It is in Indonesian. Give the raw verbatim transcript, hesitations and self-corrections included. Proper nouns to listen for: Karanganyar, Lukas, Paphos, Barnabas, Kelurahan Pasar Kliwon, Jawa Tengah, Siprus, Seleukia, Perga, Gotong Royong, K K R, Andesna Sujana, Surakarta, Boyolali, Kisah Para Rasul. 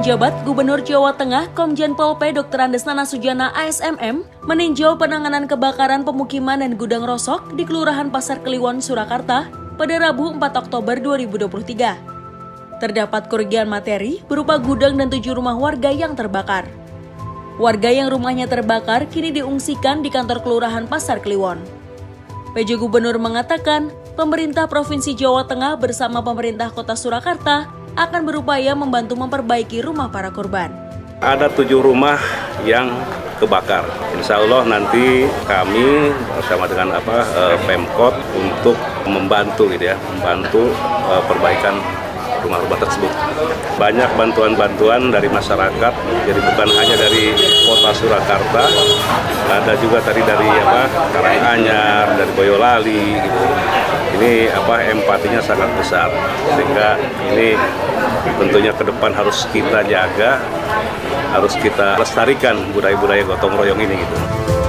Penjabat Gubernur Jawa Tengah Komjen Pol P Doktor Andesna Sujana A S M M meninjau penanganan kebakaran pemukiman dan gudang rosok di Kelurahan Pasar Kliwon, Surakarta pada Rabu empat Oktober dua ribu dua puluh tiga. Terdapat kerugian materi berupa gudang dan tujuh rumah warga yang terbakar. Warga yang rumahnya terbakar kini diungsikan di kantor Kelurahan Pasar Kliwon. P J Gubernur mengatakan, pemerintah Provinsi Jawa Tengah bersama pemerintah Kota Surakarta akan berupaya membantu memperbaiki rumah para korban. Ada tujuh rumah yang kebakar. Insya Allah nanti kami bersama dengan apa Pemkot untuk membantu, gitu ya, membantu perbaikan rumah-rumah tersebut. Banyak bantuan-bantuan dari masyarakat, jadi bukan hanya dari Kota Surakarta, ada juga tadi dari apa Karanganyar, dari Boyolali, gitu. Ini apa empatinya sangat besar, sehingga ini tentunya ke depan harus kita jaga, harus kita lestarikan budaya-budaya gotong royong ini, gitu.